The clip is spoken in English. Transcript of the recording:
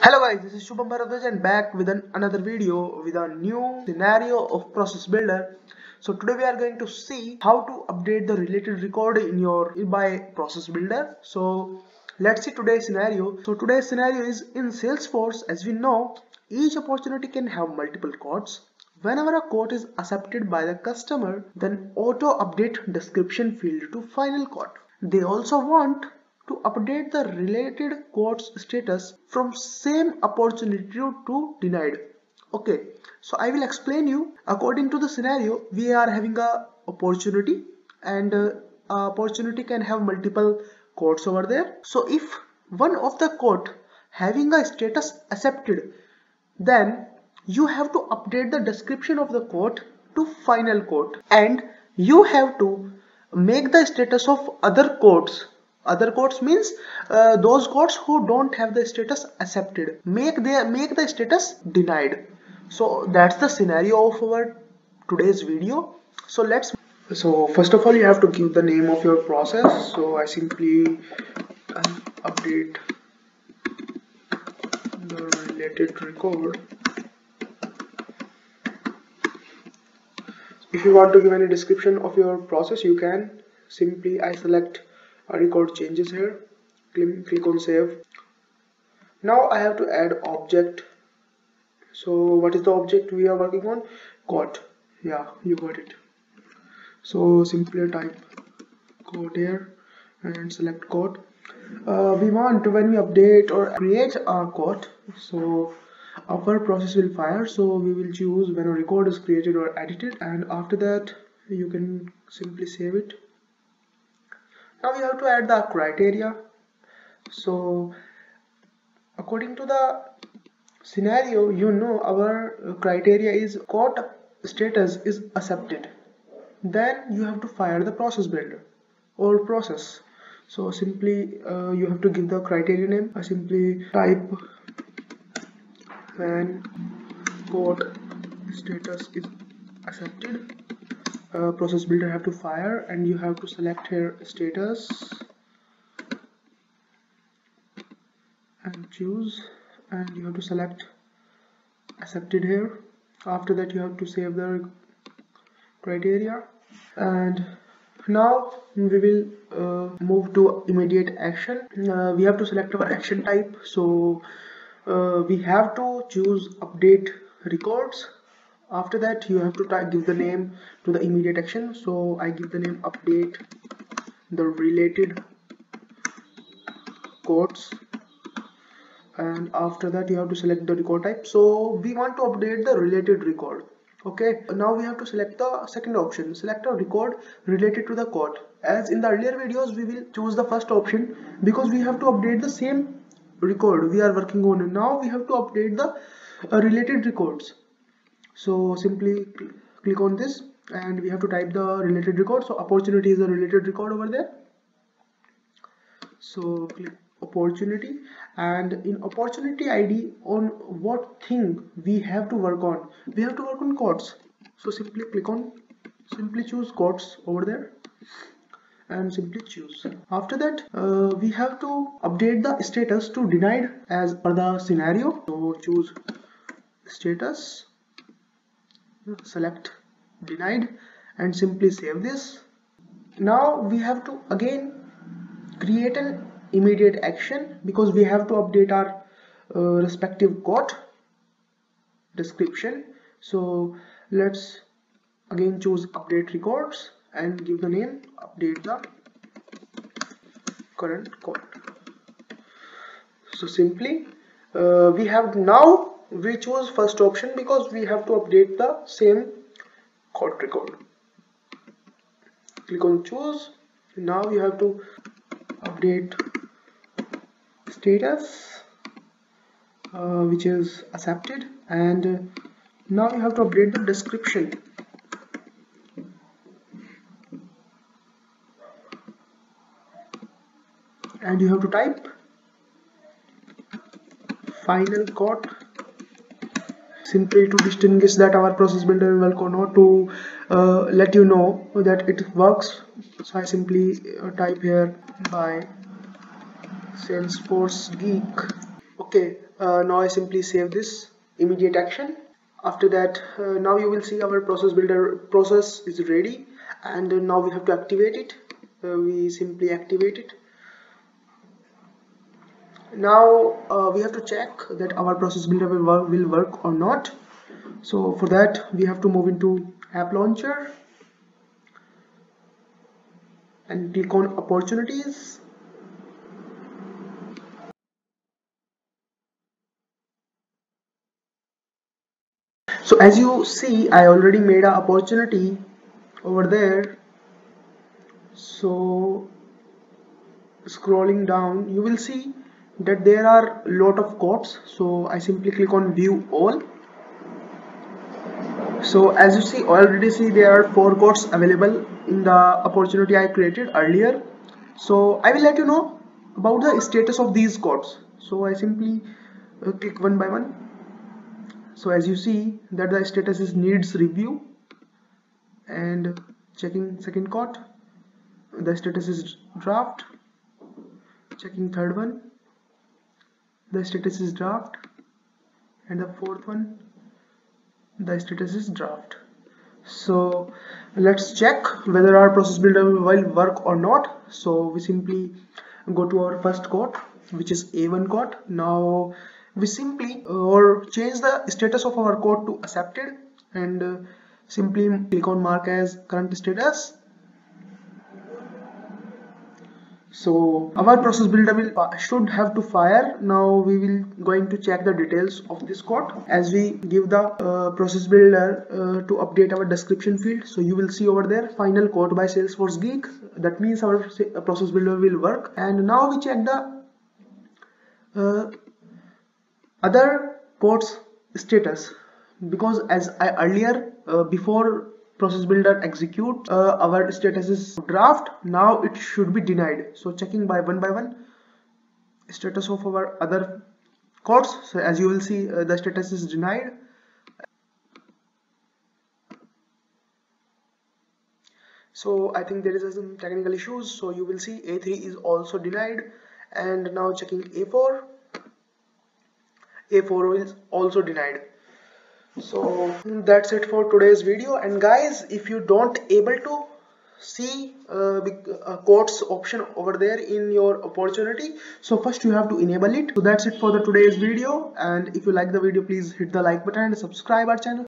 Hello guys, this is Shubham Bharadwaj and back with another video with a new scenario of Process Builder. So today we are going to see how to update the related record in your by Process Builder. So let's see today's scenario. So today's scenario is in Salesforce. As we know, each opportunity can have multiple quotes. Whenever a quote is accepted by the customer, then auto update description field to final quote. They also want to update the related quotes status from same opportunity to denied. Okay, so I will explain you. According to the scenario, we are having a opportunity and opportunity can have multiple quotes over there. So if one of the quote having a status accepted, then you have to update the description of the quote to final quote, and you have to make the status of other quotes. Other quotes means those quotes who don't have the status accepted, make the status denied. So that's the scenario of our today's video. So first of all, you have to give the name of your process. So I simply update the related record. If you want to give any description of your process, you can simply select record changes here, click on save. Now I have to add object. So what is the object we are working on? Quote. Yeah, you got it. So simply type quote here and select quote. We want, when we update or create a quote, so our process will fire. So we will choose when a record is created or edited, and after that you can simply save it. Now we have to add the criteria. So according to the scenario, you know, our criteria is quote status is accepted, then you have to fire the process builder or process. So simply you have to give the criteria name. I simply type when quote status is accepted, process builder have to fire, and you have to select here status and choose, and you have to select accepted here. After that you have to save the criteria, and now we will move to immediate action. We have to select our action type. So we have to choose update records. After that you have to give the name to the immediate action. So I give the name update the related quotes, and after that you have to select the record type. So we want to update the related record. Okay, now we have to select the second option, select a record related to the quote. As in the earlier videos, we will choose the first option because we have to update the same record we are working on, and now we have to update the related records. So simply click on this, and we have to type the related record. So opportunity is a related record over there. So click opportunity, and in opportunity ID, on what thing we have to work on? We have to work on quotes. So simply click on, simply choose quotes over there and simply choose. After that we have to update the status to denied as per the scenario. So choose status, select denied, and simply save this. Now we have to again create an immediate action because we have to update our respective quote description. So let's again choose update records and give the name update the current quote. So simply we have now we choose first option because we have to update the same quote record. Click on choose. Now you have to update status which is accepted, and now you have to update the description. And you have to type final quote, simply to distinguish that our process builder will work or not, to let you know that it works. So I simply type here by Salesforce Geek. Okay, Now I simply save this immediate action. After that, now you will see our process builder process is ready, and now we have to activate it. We simply activate it. Now we have to check that our process builder will work or not. So for that, we have to move into app launcher and click on opportunities. So as you see, I already made an opportunity over there. So scrolling down, you will see that there are a lot of quotes. So I simply click on view all. So as you see, there are 4 quotes available in the opportunity I created earlier. So I will let you know about the status of these quotes. So I simply click one by one. So as you see that the status is needs review, and checking second quote, the status is draft, checking third one, the status is draft, and the fourth one, the status is draft. So let's check whether our process builder will work or not. So we simply go to our first quote, which is A1 quote. Now we simply change the status of our quote to accepted, and simply click on mark as current status. So our process builder should have to fire. Now we will going to check the details of this quote as we give the process builder to update our description field. So you will see over there final quote by Salesforce Geek. That means our process builder will work. And now we check the other quotes status, because as I earlier before process builder execute our status is draft. Now it should be denied. So checking by one status of our other quotes. So as you will see, the status is denied. So I think there is some technical issues. So you will see A3 is also denied, and now checking A4. A4 is also denied. So that's it for today's video. And guys, if you don't able to see quotes option over there in your opportunity, so first you have to enable it. So that's it for the today's video, and if you like the video, please hit the like button and subscribe our channel.